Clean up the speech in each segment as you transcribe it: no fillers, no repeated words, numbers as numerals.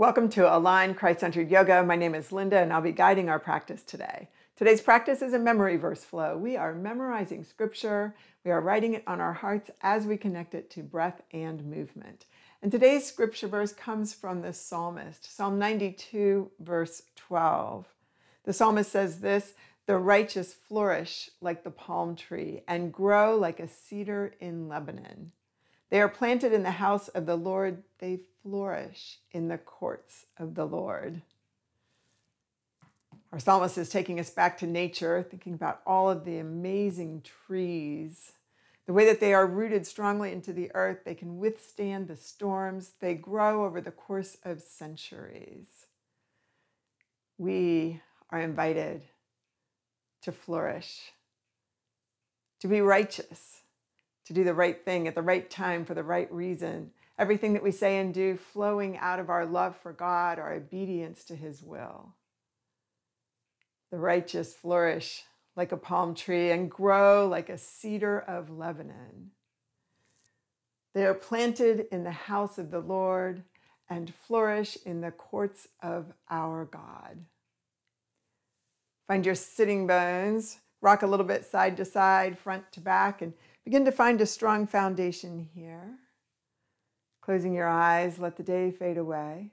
Welcome to Align Christ-Centered Yoga. My name is Linda and I'll be guiding our practice today. Today's practice is a memory verse flow. We are memorizing scripture. We are writing it on our hearts as we connect it to breath and movement. And today's scripture verse comes from the psalmist, Psalm 92, verse 12. The psalmist says this, "The righteous flourish like the palm tree and grow like a cedar in Lebanon. They are planted in the house of the Lord. They flourish in the courts of the Lord." Our psalmist is taking us back to nature, thinking about all of the amazing trees, the way that they are rooted strongly into the earth. They can withstand the storms. They grow over the course of centuries. We are invited to flourish, to be righteous, to do the right thing at the right time for the right reason. Everything that we say and do flowing out of our love for God, our obedience to His will. The righteous flourish like a palm tree and grow like a cedar of Lebanon. They are planted in the house of the Lord and flourish in the courts of our God. Find your sitting bones, rock a little bit side to side, front to back, and begin to find a strong foundation here. Closing your eyes, let the day fade away.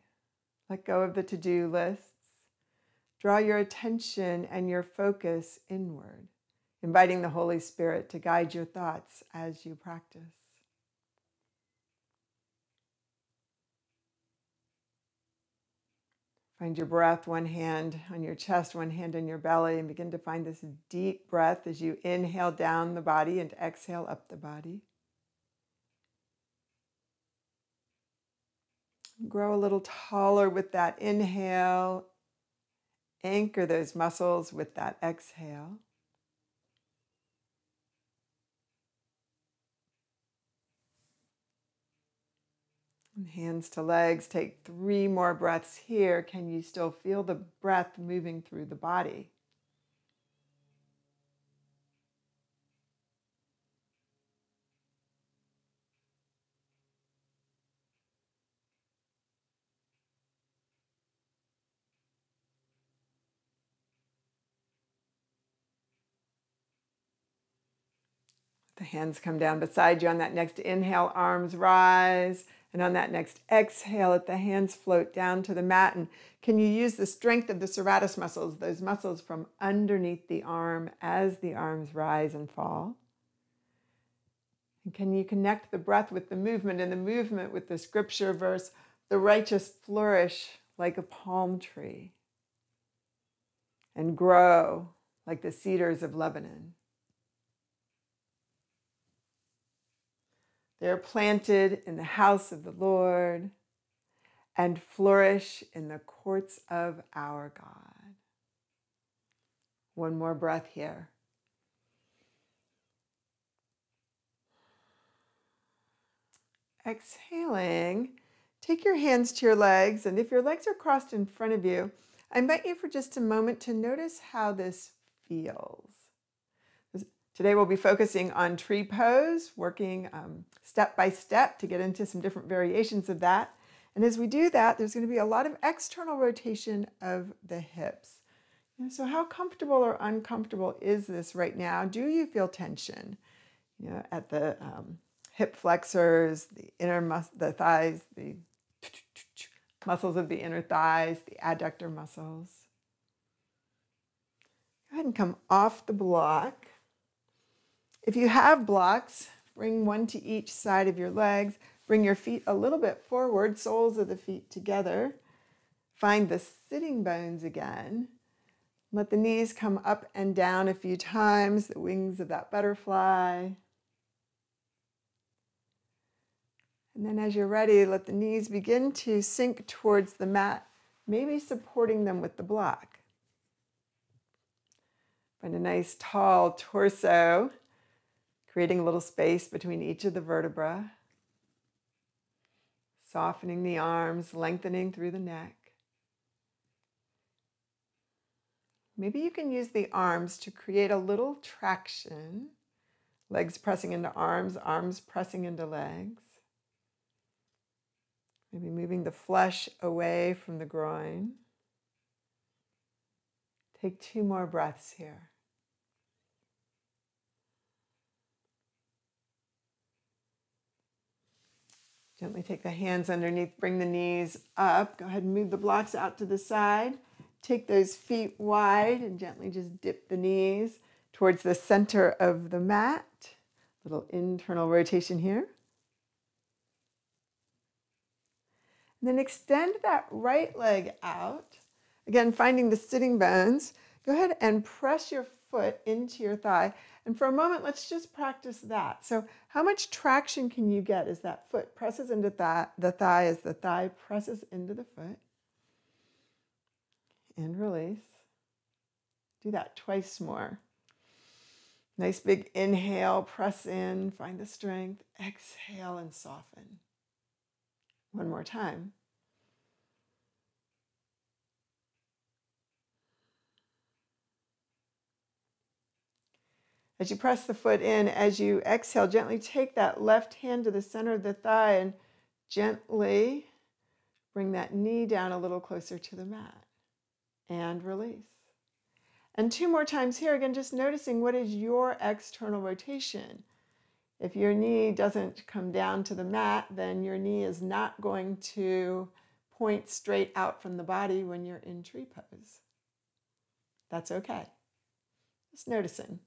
Let go of the to-do lists. Draw your attention and your focus inward, inviting the Holy Spirit to guide your thoughts as you practice. Find your breath, one hand on your chest, one hand on your belly, and begin to find this deep breath as you inhale down the body and exhale up the body. Grow a little taller with that inhale. Anchor those muscles with that exhale. And hands to legs. Take three more breaths here. Can you still feel the breath moving through the body? The hands come down beside you. On that next inhale, arms rise. And on that next exhale, let the hands float down to the mat. And can you use the strength of the serratus muscles, those muscles from underneath the arm as the arms rise and fall? And can you connect the breath with the movement and the movement with the scripture verse, "The righteous flourish like a palm tree and grow like the cedars of Lebanon. They are planted in the house of the Lord and flourish in the courts of our God." One more breath here. Exhaling, take your hands to your legs, and if your legs are crossed in front of you, I invite you for just a moment to notice how this feels. Today we'll be focusing on tree pose, working step by step to get into some different variations of that. And as we do that, there's going to be a lot of external rotation of the hips. And so how comfortable or uncomfortable is this right now? Do you feel tension, at the hip flexors, the inner the thighs, the muscles of the inner thighs, the adductor muscles? Go ahead and come off the block. If you have blocks, bring one to each side of your legs. Bring your feet a little bit forward, soles of the feet together. Find the sitting bones again. Let the knees come up and down a few times, the wings of that butterfly. And then as you're ready, let the knees begin to sink towards the mat, maybe supporting them with the block. Find a nice tall torso, creating a little space between each of the vertebrae, softening the arms, lengthening through the neck. Maybe you can use the arms to create a little traction, legs pressing into arms, arms pressing into legs. Maybe moving the flesh away from the groin. Take two more breaths here. Gently take the hands underneath, bring the knees up. Go ahead and move the blocks out to the side. Take those feet wide and gently just dip the knees towards the center of the mat. Little internal rotation here. And then extend that right leg out. Again, finding the sitting bones. Go ahead and press your foot into your thigh. And for a moment, let's just practice that. So how much traction can you get as that foot presses into the thigh, as the thigh presses into the foot? And release. Do that twice more. Nice big inhale, press in, find the strength. Exhale and soften. One more time. As you press the foot in, as you exhale, gently take that left hand to the center of the thigh and gently bring that knee down a little closer to the mat. And release. And two more times here, again, just noticing what is your external rotation. If your knee doesn't come down to the mat, then your knee is not going to point straight out from the body when you're in tree pose. That's okay. Just noticing.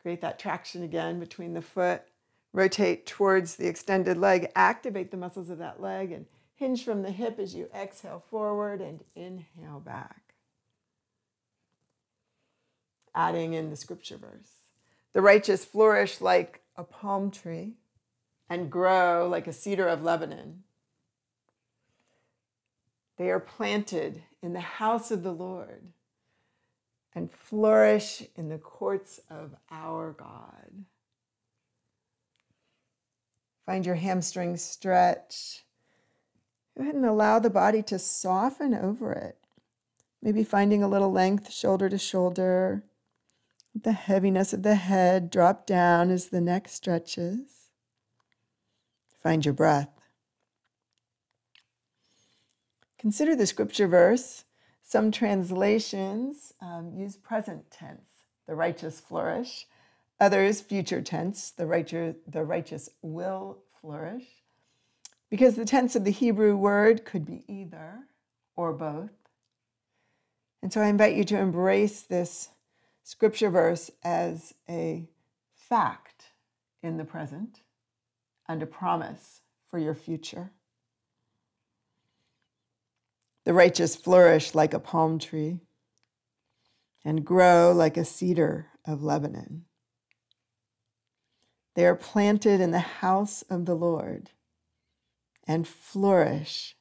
Create that traction again between the foot. Rotate towards the extended leg. Activate the muscles of that leg and hinge from the hip as you exhale forward and inhale back. Adding in the scripture verse. The righteous flourish like a palm tree and grow like a cedar of Lebanon. They are planted in the house of the Lord and flourish in the courts of our God. Find your hamstring stretch. Go ahead and allow the body to soften over it. Maybe finding a little length shoulder to shoulder. The heaviness of the head drop down as the neck stretches. Find your breath. Consider the scripture verse. Some translations use present tense, the righteous flourish. Others, future tense, the righteous will flourish. Because the tense of the Hebrew word could be either or both. And so I invite you to embrace this scripture verse as a fact in the present and a promise for your future. The righteous flourish like a palm tree and grow like a cedar of Lebanon. They are planted in the house of the Lord and flourish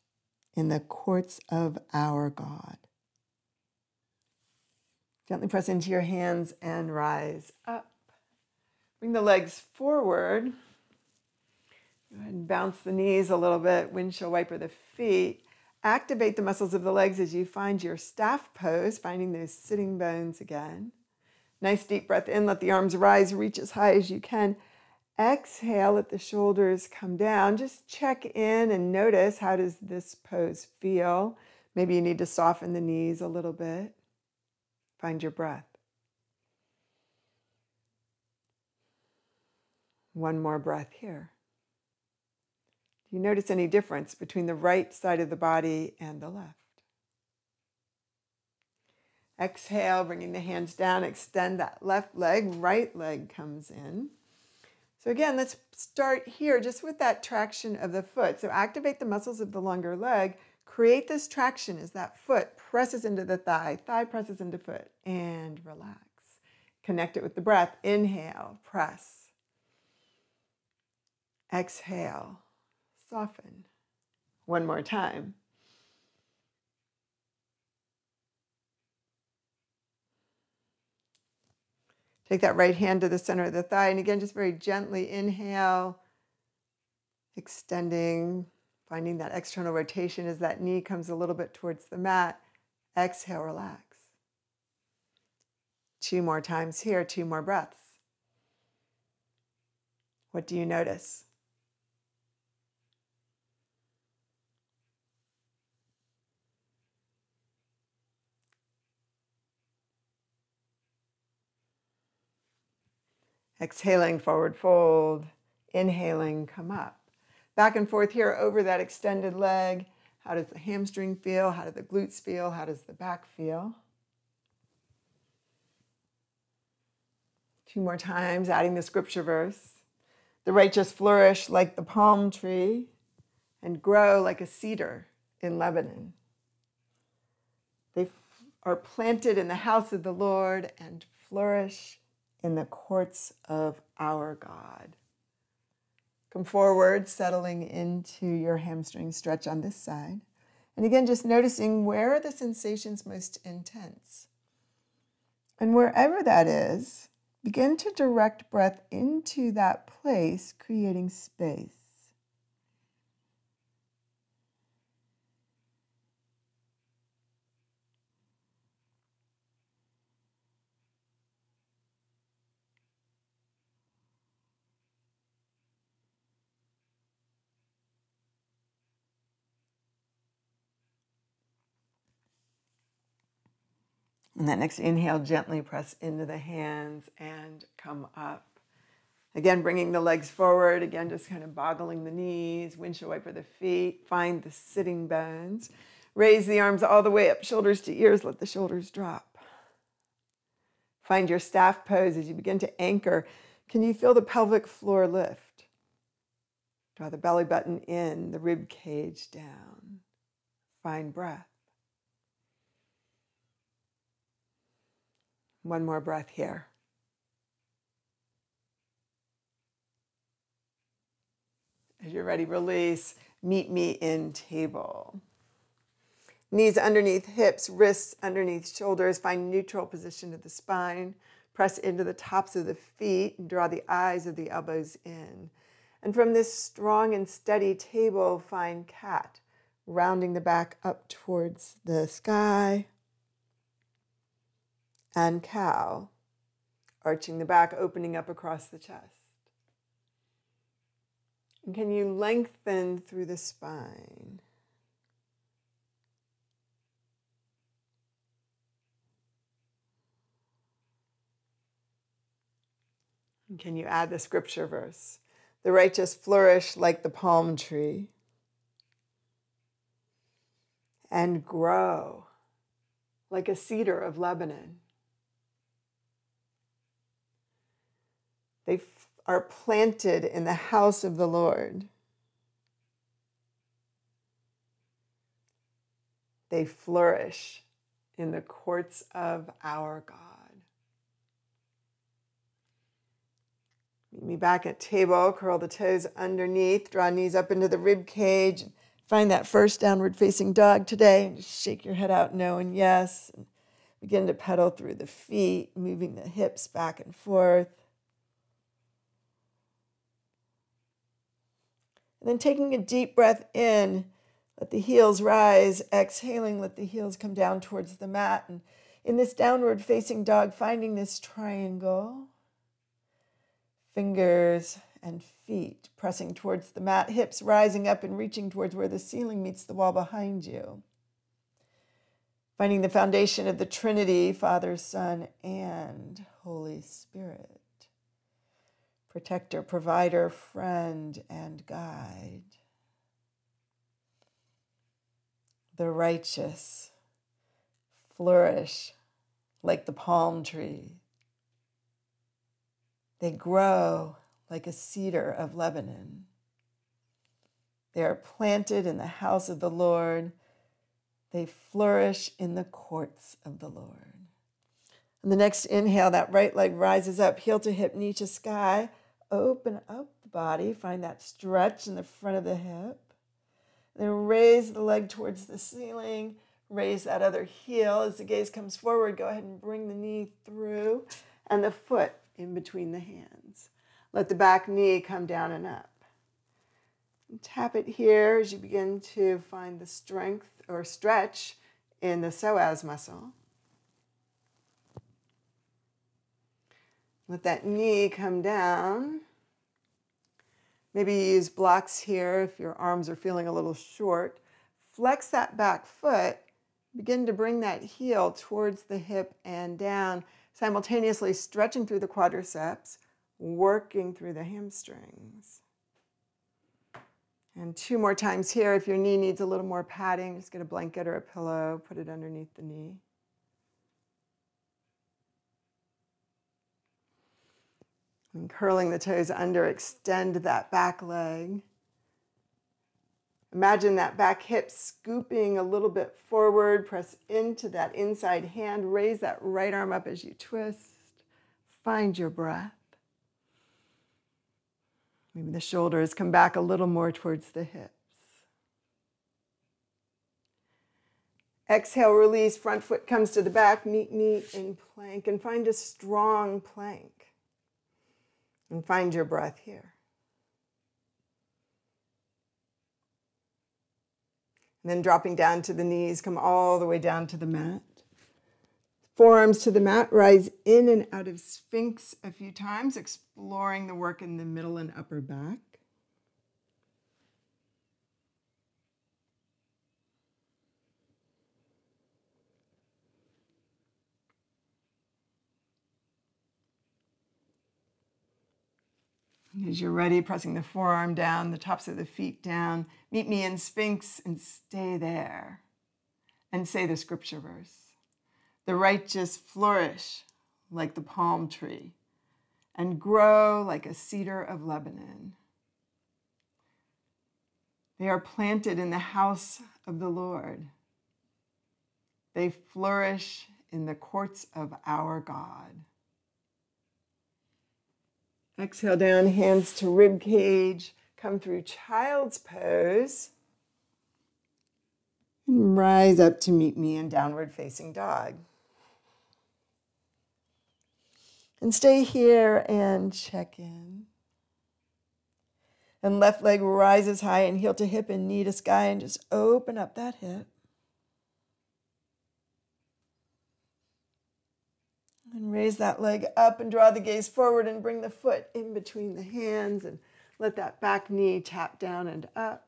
in the courts of our God. Gently press into your hands and rise up. Bring the legs forward. Go ahead and bounce the knees a little bit, windshield wiper the feet. Activate the muscles of the legs as you find your staff pose, finding those sitting bones again. Nice deep breath in, let the arms rise, reach as high as you can. Exhale, let the shoulders come down. Just check in and notice, how does this pose feel? Maybe you need to soften the knees a little bit. Find your breath. One more breath here. Do you notice any difference between the right side of the body and the left? Exhale, bringing the hands down, extend that left leg, right leg comes in. So again, let's start here just with that traction of the foot. So activate the muscles of the longer leg, create this traction as that foot presses into the thigh presses into foot, and relax. Connect it with the breath, inhale, press. Exhale, soften. One more time. Take that right hand to the center of the thigh. And again, just very gently inhale, extending, finding that external rotation as that knee comes a little bit towards the mat. Exhale, relax. Two more times here, two more breaths. What do you notice? Exhaling, forward fold. Inhaling, come up. Back and forth here over that extended leg. How does the hamstring feel? How do the glutes feel? How does the back feel? 2 more times, adding the scripture verse. The righteous flourish like the palm tree and grow like a cedar in Lebanon. They are planted in the house of the Lord and flourish in the courts of our God. Come forward, settling into your hamstring stretch on this side. And again, just noticing where are the sensations most intense. And wherever that is, begin to direct breath into that place, creating space. And that next inhale, gently press into the hands and come up. Again, bringing the legs forward. Again, just kind of boggling the knees, windshield wiper the feet. Find the sitting bones. Raise the arms all the way up, shoulders to ears. Let the shoulders drop. Find your staff pose as you begin to anchor. Can you feel the pelvic floor lift? Draw the belly button in, the rib cage down. Find breath. 1 more breath here. As you're ready, release. Meet me in table. Knees underneath hips, wrists underneath shoulders. Find neutral position of the spine. Press into the tops of the feet and draw the eyes of the elbows in. And from this strong and steady table, find cat, rounding the back up towards the sky. And cow, arching the back, opening up across the chest. And can you lengthen through the spine? And can you add the scripture verse? The righteous flourish like the palm tree and grow like a cedar of Lebanon. They are planted in the house of the Lord. They flourish in the courts of our God. Meet me back at table, curl the toes underneath, draw knees up into the rib cage. Find that first downward facing dog today and just shake your head out no and yes. And begin to pedal through the feet, moving the hips back and forth. And then taking a deep breath in, let the heels rise. Exhaling, let the heels come down towards the mat. And in this downward facing dog, finding this triangle, fingers and feet pressing towards the mat, hips rising up and reaching towards where the ceiling meets the wall behind you. Finding the foundation of the Trinity, Father, Son, and Holy Spirit. Protector, provider, friend, and guide. The righteous flourish like the palm tree. They grow like a cedar of Lebanon. They are planted in the house of the Lord. They flourish in the courts of the Lord. And the next inhale, that right leg rises up, heel to hip, knee to sky. Open up the body, find that stretch in the front of the hip. Then raise the leg towards the ceiling, raise that other heel. As the gaze comes forward, go ahead and bring the knee through and the foot in between the hands. Let the back knee come down and up. And tap it here as you begin to find the strength or stretch in the psoas muscle. Let that knee come down Maybe you use blocks here if your arms are feeling a little short. Flex that back foot. Begin to bring that heel towards the hip and down, simultaneously stretching through the quadriceps, working through the hamstrings. And two more times here. If your knee needs a little more padding, just get a blanket or a pillow, put it underneath the knee. And curling the toes under, extend that back leg. Imagine that back hip scooping a little bit forward. Press into that inside hand. Raise that right arm up as you twist. Find your breath. Maybe the shoulders come back a little more towards the hips. Exhale, release. Front foot comes to the back. Meet knee in plank. And find a strong plank. And find your breath here. And then dropping down to the knees, come all the way down to the mat. Forearms to the mat, rise in and out of Sphinx a few times, exploring the work in the middle and upper back. As you're ready, pressing the forearm down, the tops of the feet down. Meet me in Sphinx and stay there. And say the scripture verse. The righteous flourish like the palm tree and grow like a cedar of Lebanon. They are planted in the house of the Lord. They flourish in the courts of our God. Exhale down, hands to rib cage. Come through child's pose. And rise up to meet me in downward facing dog. And stay here and check in. And left leg rises high and heel to hip and knee to sky and just open up that hip. And raise that leg up and draw the gaze forward and bring the foot in between the hands and let that back knee tap down and up.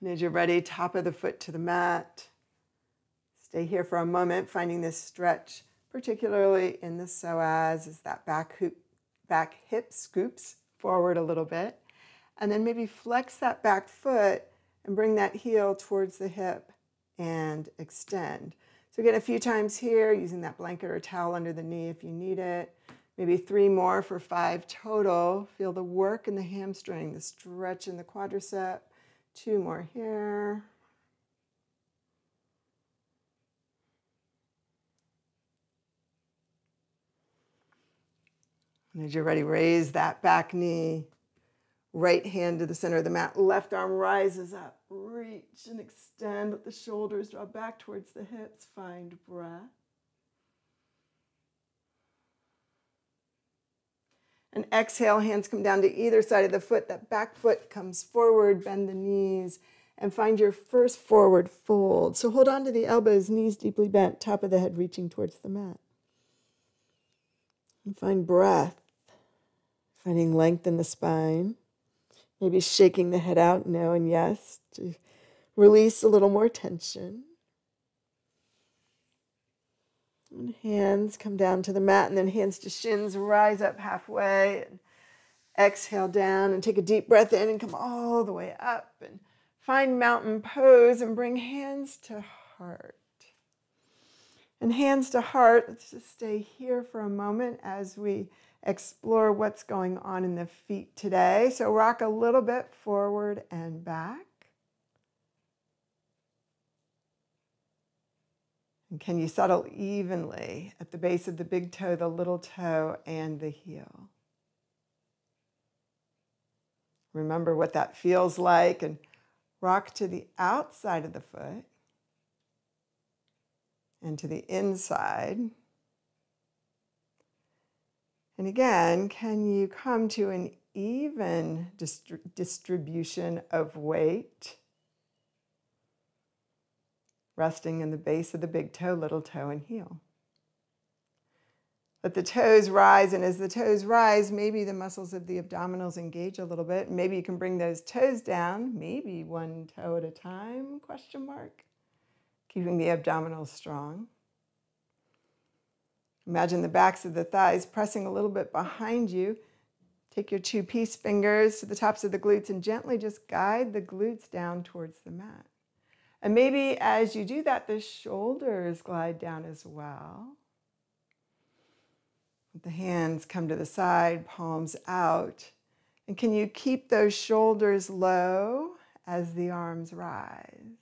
And as you're ready, top of the foot to the mat. Stay here for a moment, finding this stretch, particularly in the psoas as that back hip scoops forward a little bit. And then maybe flex that back foot and bring that heel towards the hip and extend. So again, a few times here, using that blanket or towel under the knee if you need it. Maybe three more for five total. Feel the work in the hamstring, the stretch in the quadricep. Two more here. And as you're ready, raise that back knee. Right hand to the center of the mat, left arm rises up, reach and extend, let the shoulders draw back towards the hips, find breath. And exhale, hands come down to either side of the foot, that back foot comes forward, bend the knees, and find your first forward fold. So hold on to the elbows, knees deeply bent, top of the head reaching towards the mat. And find breath, finding length in the spine. Maybe shaking the head out, no and yes, to release a little more tension. And hands come down to the mat, and then hands to shins, rise up halfway. And exhale down, and take a deep breath in, and come all the way up. And find mountain pose, and bring hands to heart. And hands to heart, let's just stay here for a moment as we explore what's going on in the feet today. So rock a little bit forward and back. And can you settle evenly at the base of the big toe, the little toe, and the heel? Remember what that feels like and rock to the outside of the foot and to the inside. And again, can you come to an even distribution of weight? resting in the base of the big toe, little toe, and heel. Let the toes rise, and as the toes rise, maybe the muscles of the abdominals engage a little bit. Maybe you can bring those toes down, maybe one toe at a time, question mark, keeping the abdominals strong. Imagine the backs of the thighs pressing a little bit behind you. Take your two peace fingers to the tops of the glutes and gently just guide the glutes down towards the mat. And maybe as you do that, the shoulders glide down as well. The hands come to the side, palms out. And can you keep those shoulders low as the arms rise?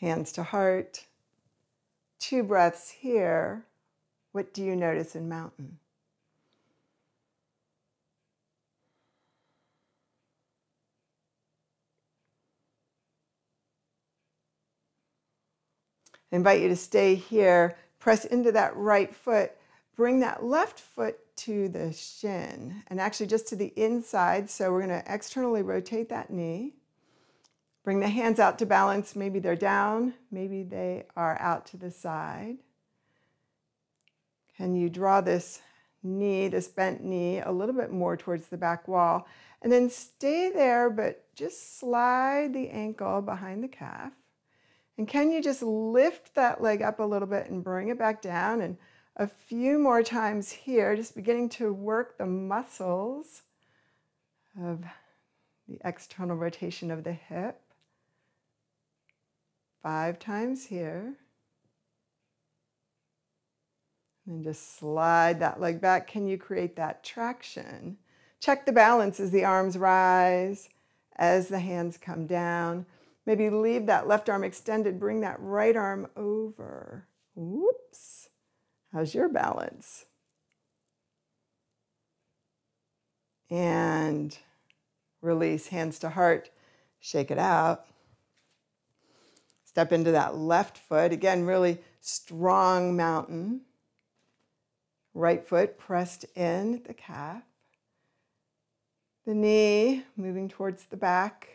Hands to heart. 2 breaths here. What do you notice in mountain? I invite you to stay here. Press into that right foot, bring that left foot to the shin, and actually just to the inside, so we're going to externally rotate that knee. Bring the hands out to balance, maybe they're down, maybe they are out to the side. Can you draw this knee, this bent knee, a little bit more towards the back wall, and then stay there, but just slide the ankle behind the calf. And can you just lift that leg up a little bit and bring it back down? And a few more times here, just beginning to work the muscles of the external rotation of the hip. 5 times here. And then just slide that leg back. Can you create that traction? Check the balance as the arms rise, as the hands come down. Maybe leave that left arm extended, bring that right arm over. Whoops, how's your balance? And release, hands to heart, shake it out. Step into that left foot, again, really strong mountain. Right foot pressed in the calf. The knee moving towards the back.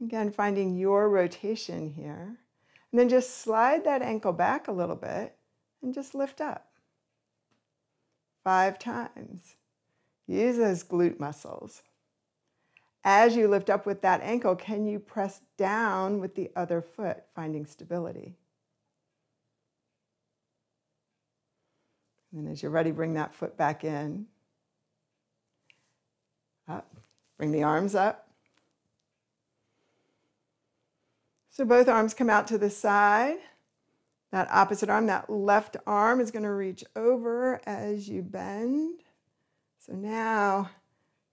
Again, finding your rotation here. And then just slide that ankle back a little bit and just lift up. 5 times. Use those glute muscles. As you lift up with that ankle, can you press down with the other foot, finding stability? And then as you're ready, bring that foot back in. Up. Bring the arms up. So both arms come out to the side. That opposite arm, that left arm is going to reach over as you bend. So now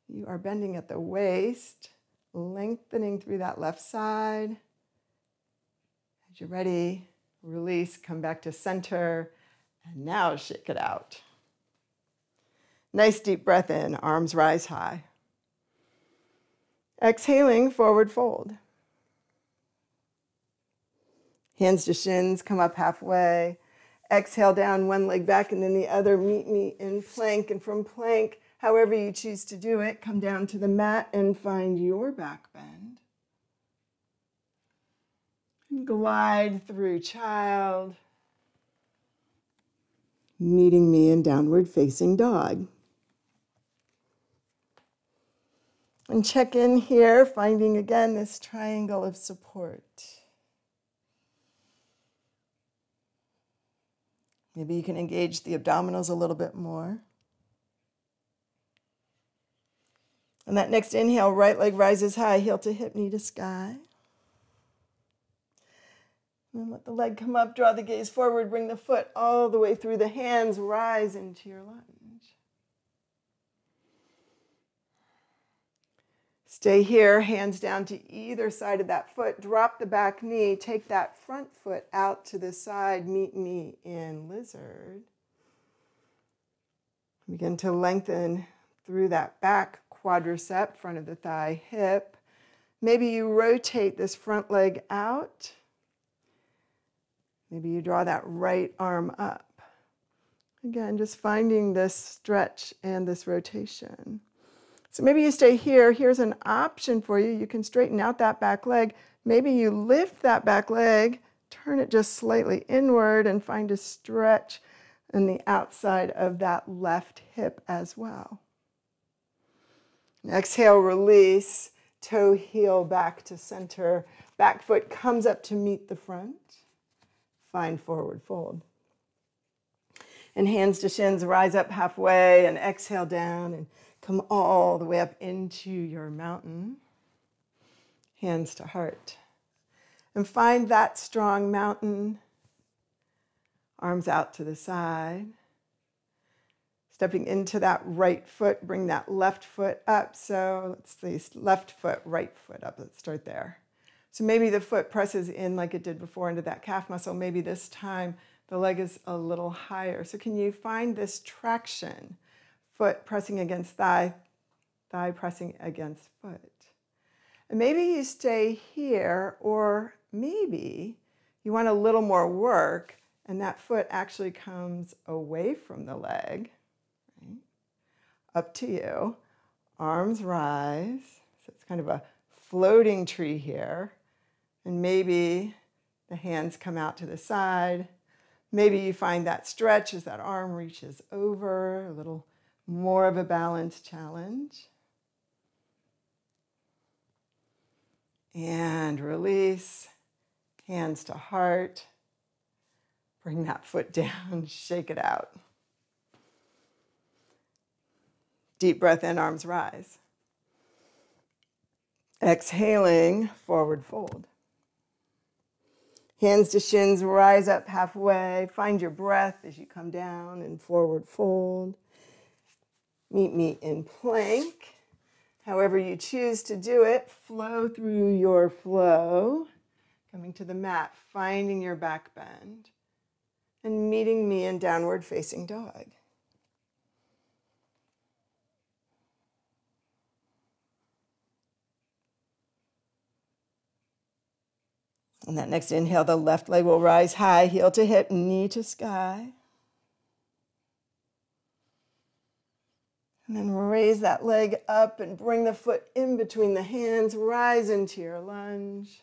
you are bending at the waist, lengthening through that left side. As you're ready, release, come back to center, and now shake it out. Nice deep breath in, arms rise high. Exhaling, forward fold. Hands to shins, come up halfway. Exhale down, one leg back, and then the other. Meet me in plank, and from plank, however you choose to do it, come down to the mat and find your back bend. And glide through child. Meeting me in downward facing dog. And check in here, finding again this triangle of support. Maybe you can engage the abdominals a little bit more. And that next inhale, right leg rises high, heel to hip, knee to sky. And then let the leg come up, draw the gaze forward, bring the foot all the way through the hands, rise into your lunge. Stay here, hands down to either side of that foot. Drop the back knee. Take that front foot out to the side. Meet me in lizard. Begin to lengthen through that back quadricep, front of the thigh, hip. Maybe you rotate this front leg out. Maybe you draw that right arm up. Again, just finding this stretch and this rotation. So maybe you stay here. Here's an option for you. You can straighten out that back leg. Maybe you lift that back leg, turn it just slightly inward, and find a stretch in the outside of that left hip as well. Exhale, release, toe heel back to center. Back foot comes up to meet the front. Find forward fold. And hands to shins, rise up halfway and exhale down and come all the way up into your mountain. Hands to heart. And find that strong mountain. Arms out to the side. Stepping into that right foot, bring that left foot up. So let's see, left foot, right foot up. Let's start there. So maybe the foot presses in like it did before into that calf muscle. Maybe this time the leg is a little higher. So can you find this traction? Foot pressing against thigh, thigh pressing against foot. And maybe you stay here, or maybe you want a little more work and that foot actually comes away from the leg. Up to you, arms rise, so it's kind of a floating tree here, and maybe the hands come out to the side, maybe you find that stretch as that arm reaches over, a little more of a balance challenge, and release, hands to heart, bring that foot down, shake it out. Deep breath in, arms rise. Exhaling, forward fold. Hands to shins, rise up halfway. Find your breath as you come down and forward fold. Meet me in plank. However you choose to do it, flow through your flow. Coming to the mat, finding your back bend. And meeting me in downward facing dog. On that next inhale, the left leg will rise high, heel to hip, knee to sky. And then raise that leg up and bring the foot in between the hands, rise into your lunge.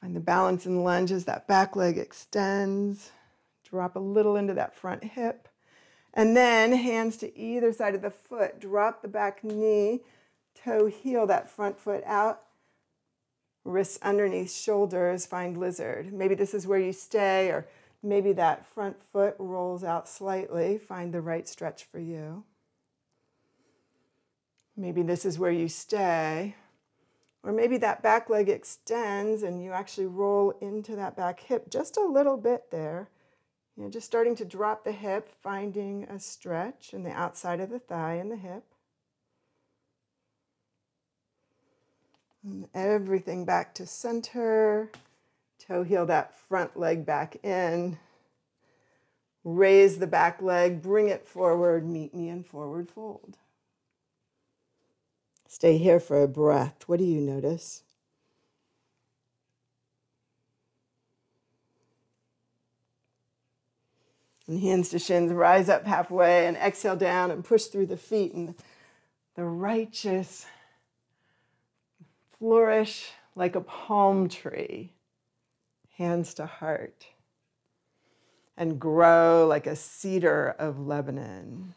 Find the balance in the lunge as that back leg extends. Drop a little into that front hip. And then hands to either side of the foot, drop the back knee, toe heel that front foot out. Wrists underneath shoulders, find lizard. Maybe this is where you stay, or maybe that front foot rolls out slightly. Find the right stretch for you. Maybe this is where you stay, or maybe that back leg extends and you actually roll into that back hip just a little bit there. You know, just starting to drop the hip, finding a stretch in the outside of the thigh and the hip. And everything back to center, toe heel that front leg back in, raise the back leg, bring it forward, meet me in forward fold. Stay here for a breath. What do you notice? And hands to shins, rise up halfway and exhale down and push through the feet and the righteous flourish like a palm tree, hands to heart, and grow like a cedar of Lebanon.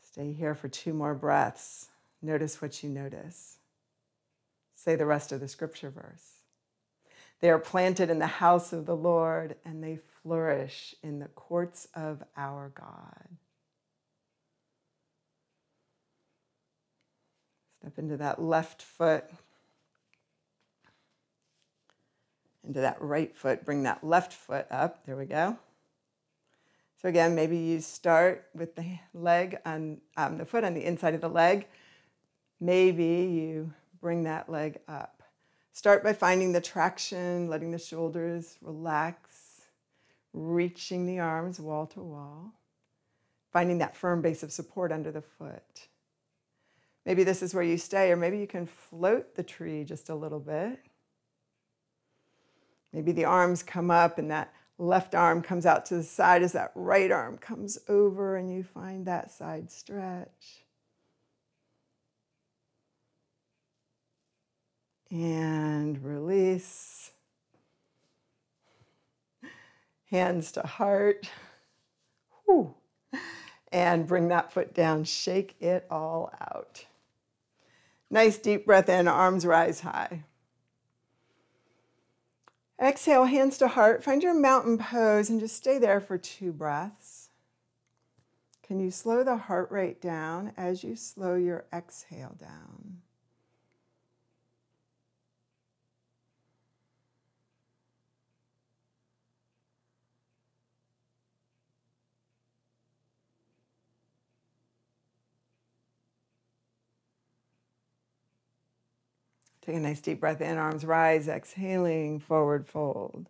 Stay here for two more breaths. Notice what you notice. Say the rest of the scripture verse. They are planted in the house of the Lord, and they flourish in the courts of our God. Step into that left foot, into that right foot, bring that left foot up, there we go. So again, maybe you start with the leg on the foot on the inside of the leg. Maybe you bring that leg up. Start by finding the traction, letting the shoulders relax, reaching the arms wall to wall, finding that firm base of support under the foot. Maybe this is where you stay, or maybe you can float the tree just a little bit. Maybe the arms come up and that left arm comes out to the side as that right arm comes over and you find that side stretch. and release. Hands to heart. Whew. And bring that foot down. Shake it all out. Nice deep breath in. Arms rise high. Exhale, hands to heart. Find your mountain pose and just stay there for 2 breaths. Can you slow the heart rate down as you slow your exhale down? Take a nice deep breath in, arms rise, exhaling, forward fold.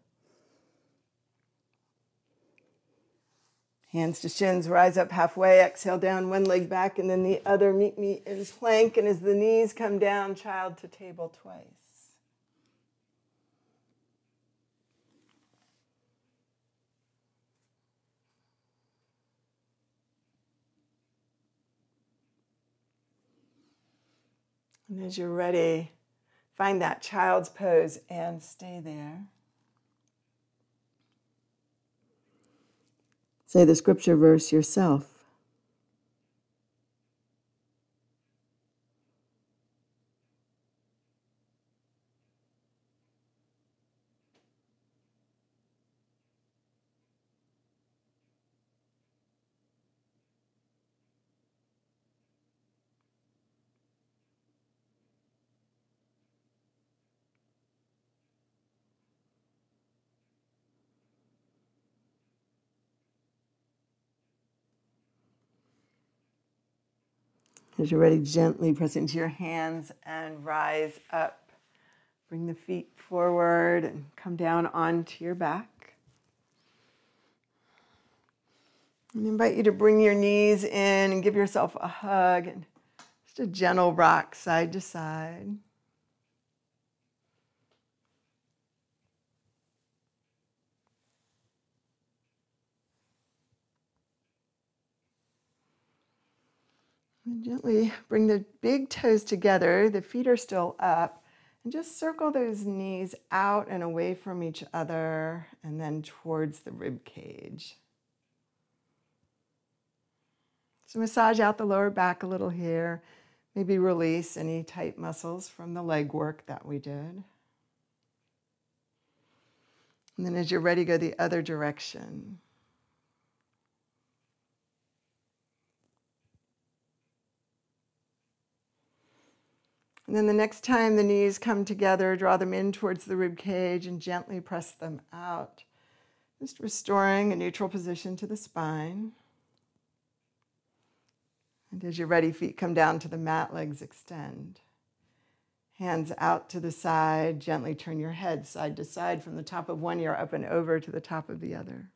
Hands to shins, rise up halfway, exhale down, one leg back and then the other. Meet me in plank, and as the knees come down, child to table twice. And as you're ready, find that child's pose and stay there. Say the scripture verse yourself. As you're ready, gently press into your hands and rise up. Bring the feet forward and come down onto your back. And I invite you to bring your knees in and give yourself a hug and just a gentle rock side to side. And gently bring the big toes together, the feet are still up, and just circle those knees out and away from each other and then towards the rib cage. So massage out the lower back a little here, maybe release any tight muscles from the leg work that we did. And then as you're ready, go the other direction. And then the next time the knees come together, draw them in towards the rib cage and gently press them out. Just restoring a neutral position to the spine. And as you're ready, feet come down to the mat, legs extend. Hands out to the side, gently turn your head side to side from the top of one ear up and over to the top of the other.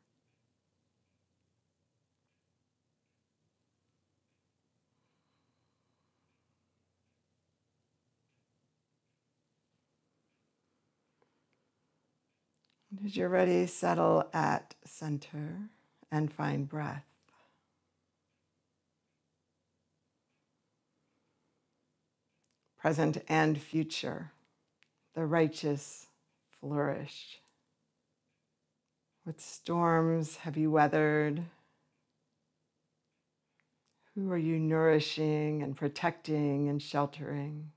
As you're ready, settle at center and find breath. Present and future, the righteous flourish. What storms have you weathered? Who are you nourishing and protecting and sheltering?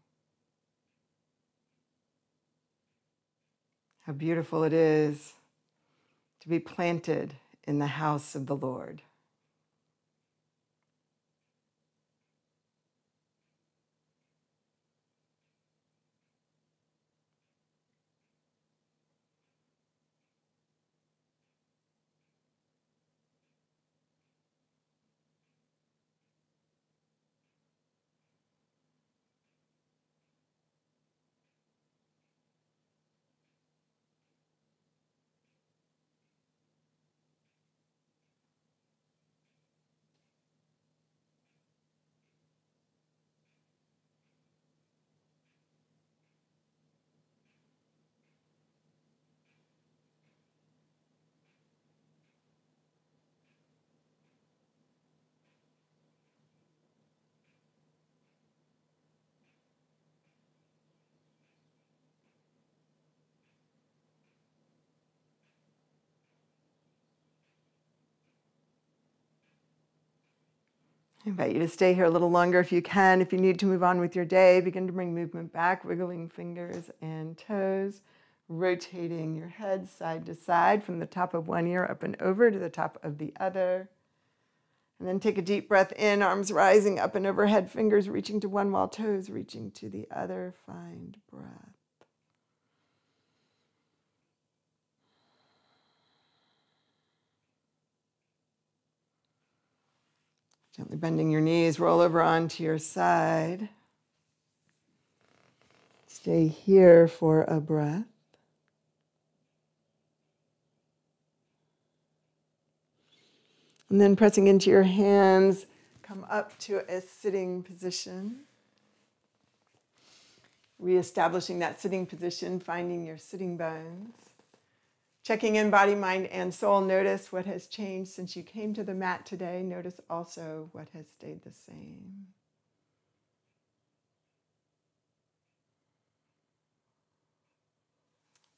How beautiful it is to be planted in the house of the Lord. I invite you to stay here a little longer if you can. If you need to move on with your day, begin to bring movement back, wiggling fingers and toes, rotating your head side to side from the top of one ear up and over to the top of the other. And then take a deep breath in, arms rising up and overhead, fingers reaching to one while toes reaching to the other. Find breath. Gently bending your knees, roll over onto your side. Stay here for a breath. And then pressing into your hands, come up to a sitting position. Reestablishing that sitting position, finding your sitting bones. Checking in body, mind, and soul. Notice what has changed since you came to the mat today. Notice also what has stayed the same.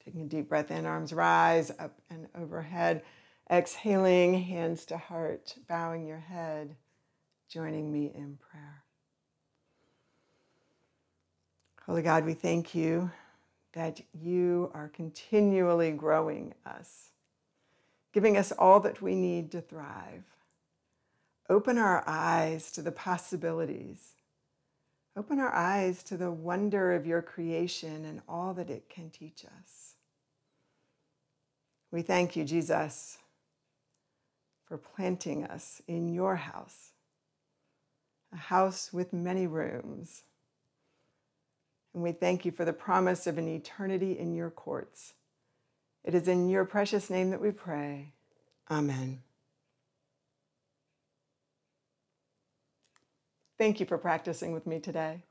Taking a deep breath in, arms rise up and overhead. Exhaling, hands to heart, bowing your head, joining me in prayer. Holy God, we thank you that you are continually growing us, giving us all that we need to thrive. Open our eyes to the possibilities. Open our eyes to the wonder of your creation and all that it can teach us. We thank you, Jesus, for planting us in your house, a house with many rooms. And we thank you for the promise of an eternity in your courts. It is in your precious name that we pray. Amen. Thank you for practicing with me today.